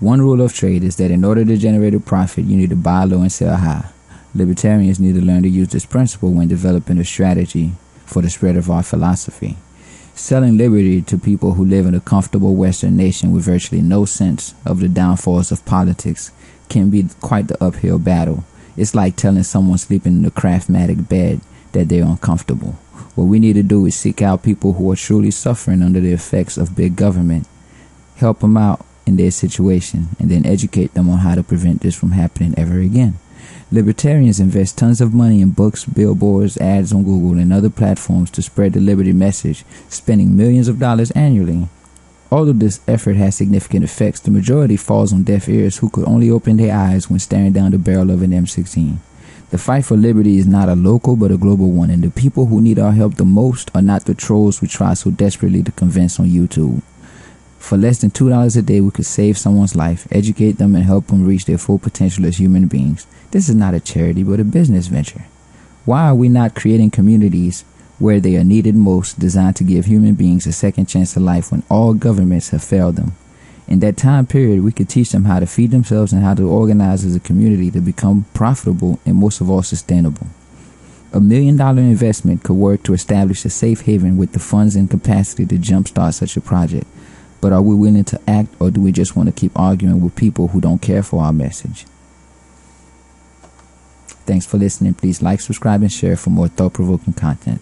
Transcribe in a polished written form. One rule of trade is that in order to generate a profit, you need to buy low and sell high. Libertarians need to learn to use this principle when developing a strategy for the spread of our philosophy. Selling liberty to people who live in a comfortable Western nation with virtually no sense of the downfalls of politics can be quite the uphill battle. It's like telling someone sleeping in a Craftmatic bed that they're uncomfortable. What we need to do is seek out people who are truly suffering under the effects of big government, help them out in their situation, and then educate them on how to prevent this from happening ever again. Libertarians invest tons of money in books, billboards, ads on Google, and other platforms to spread the liberty message, spending millions of dollars annually. Although this effort has significant effects, the majority falls on deaf ears who could only open their eyes when staring down the barrel of an M16. The fight for liberty is not a local but a global one, and the people who need our help the most are not the trolls we try so desperately to convince on YouTube. For less than $2 a day, we could save someone's life, educate them, and help them reach their full potential as human beings. This is not a charity, but a business venture. Why are we not creating communities where they are needed most, designed to give human beings a second chance at life when all governments have failed them? In that time period, we could teach them how to feed themselves and how to organize as a community to become profitable and, most of all, sustainable. $1 million investment could work to establish a safe haven with the funds and capacity to jumpstart such a project. But are we willing to act, or do we just want to keep arguing with people who don't care for our message? Thanks for listening. Please like, subscribe, and share for more thought-provoking content.